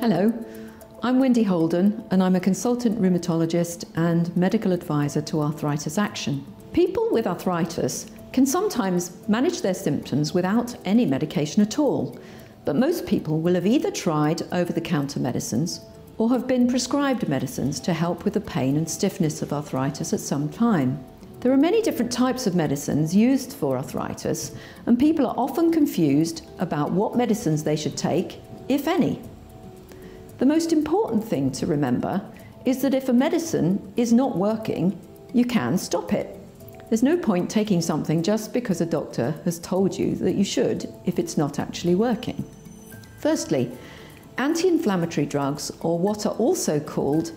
Hello, I'm Wendy Holden and I'm a consultant rheumatologist and medical advisor to Arthritis Action. People with arthritis can sometimes manage their symptoms without any medication at all, but most people will have either tried over-the-counter medicines or have been prescribed medicines to help with the pain and stiffness of arthritis at some time. There are many different types of medicines used for arthritis, and people are often confused about what medicines they should take, if any. The most important thing to remember is that if a medicine is not working, you can stop it. There's no point taking something just because a doctor has told you that you should if it's not actually working. Firstly, anti-inflammatory drugs, or what are also called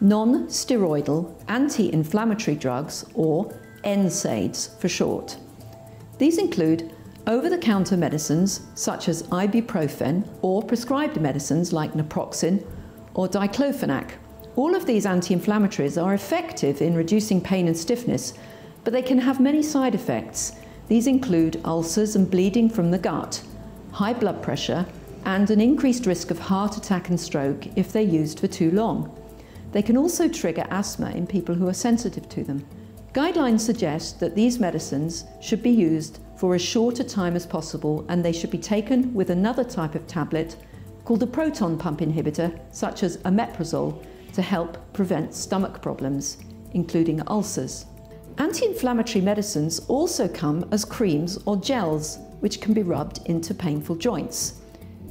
non-steroidal anti-inflammatory drugs, or NSAIDs for short. These include over-the-counter medicines such as ibuprofen or prescribed medicines like naproxen or diclofenac. All of these anti-inflammatories are effective in reducing pain and stiffness, but they can have many side effects. These include ulcers and bleeding from the gut, high blood pressure, and an increased risk of heart attack and stroke if they're used for too long. They can also trigger asthma in people who are sensitive to them. Guidelines suggest that these medicines should be used for as short a time as possible, and they should be taken with another type of tablet called a proton pump inhibitor, such as omeprazole, to help prevent stomach problems, including ulcers. Anti-inflammatory medicines also come as creams or gels, which can be rubbed into painful joints.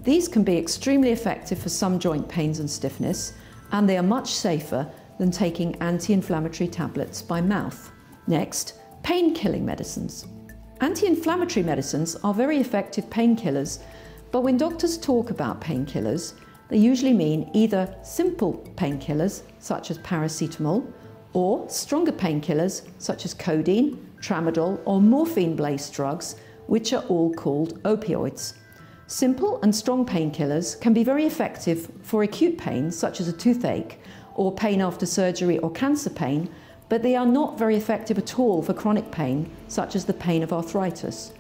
These can be extremely effective for some joint pains and stiffness, and they are much safer than taking anti-inflammatory tablets by mouth. Next, pain-killing medicines. Anti-inflammatory medicines are very effective painkillers, but when doctors talk about painkillers, they usually mean either simple painkillers, such as paracetamol, or stronger painkillers, such as codeine, tramadol, or morphine-based drugs, which are all called opioids. Simple and strong painkillers can be very effective for acute pain, such as a toothache or pain after surgery or cancer pain, but they are not very effective at all for chronic pain, such as the pain of arthritis.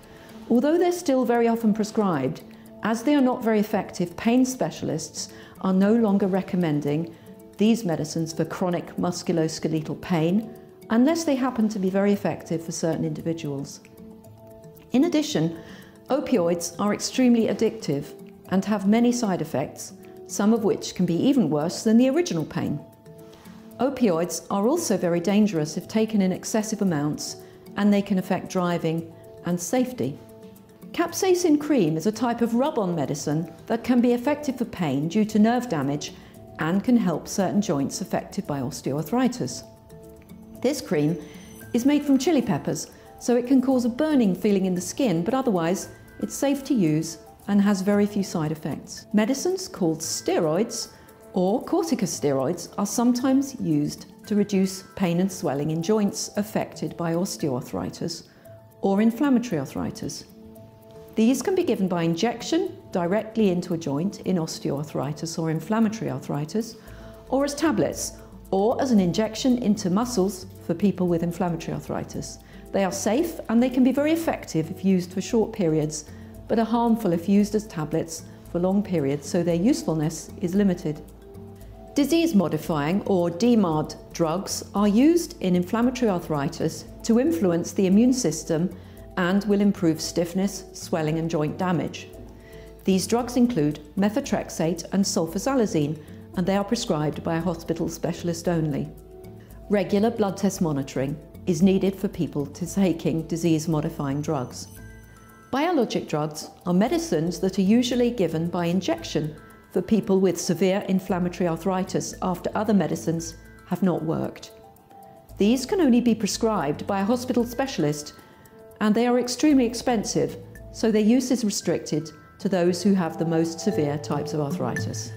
Although they're still very often prescribed, as they are not very effective, pain specialists are no longer recommending these medicines for chronic musculoskeletal pain, unless they happen to be very effective for certain individuals. In addition, opioids are extremely addictive and have many side effects, some of which can be even worse than the original pain. Opioids are also very dangerous if taken in excessive amounts, and they can affect driving and safety. Capsaicin cream is a type of rub-on medicine that can be effective for pain due to nerve damage and can help certain joints affected by osteoarthritis. This cream is made from chili peppers, so it can cause a burning feeling in the skin, but otherwise it's safe to use and has very few side effects. Medicines called steroids or corticosteroids are sometimes used to reduce pain and swelling in joints affected by osteoarthritis or inflammatory arthritis. These can be given by injection directly into a joint in osteoarthritis or inflammatory arthritis, or as tablets, or as an injection into muscles for people with inflammatory arthritis. They are safe and they can be very effective if used for short periods, but are harmful if used as tablets for long periods, so their usefulness is limited. Disease-modifying or DMARD drugs are used in inflammatory arthritis to influence the immune system and will improve stiffness, swelling and joint damage. These drugs include methotrexate and sulfasalazine, and they are prescribed by a hospital specialist only. Regular blood test monitoring is needed for people taking disease-modifying drugs. Biologic drugs are medicines that are usually given by injection for people with severe inflammatory arthritis after other medicines have not worked. These can only be prescribed by a hospital specialist, and they are extremely expensive, so their use is restricted to those who have the most severe types of arthritis.